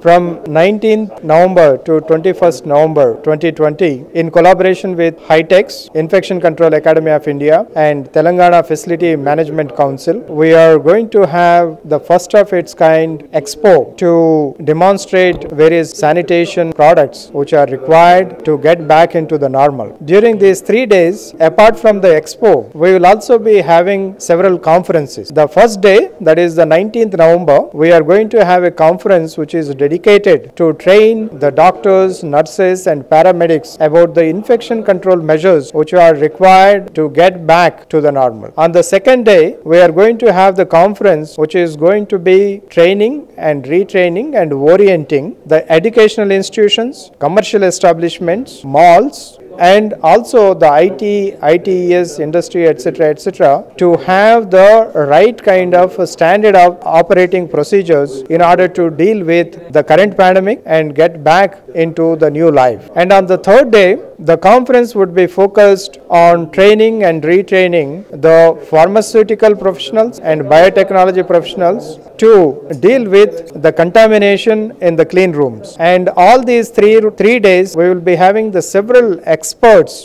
From 19th November to 21st November 2020, in collaboration with HITEX, Infection Control Academy of India and Telangana Facility Management Council, we are going to have the first of its kind expo to demonstrate various sanitation products which are required to get back into the normal. During these 3 days, apart from the expo, we will also be having several conferences. The first day, that is the 19th November, we are going to have a conference which is dedicated to train the doctors, nurses and paramedics about the infection control measures which are required to get back to the normal. On the second day, we are going to have the conference which is going to be training and retraining and orienting the educational institutions, commercial establishments, malls, and also the IT, ITES, industry, etc., to have the right kind of standard of operating procedures in order to deal with the current pandemic and get back into the new life. And on the third day, the conference would be focused on training and retraining the pharmaceutical professionals and biotechnology professionals to deal with the contamination in the clean rooms. And all these three days, we will be having the several experts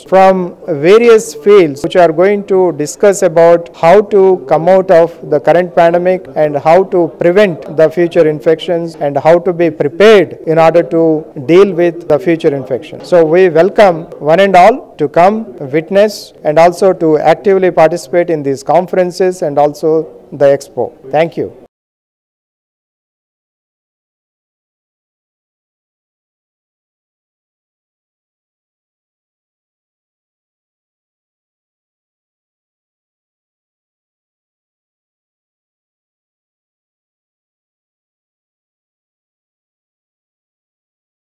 from various fields which are going to discuss about how to come out of the current pandemic and how to prevent the future infections and how to be prepared in order to deal with the future infection. So we welcome one and all to come witness and also to actively participate in these conferences and also the expo. Thank you.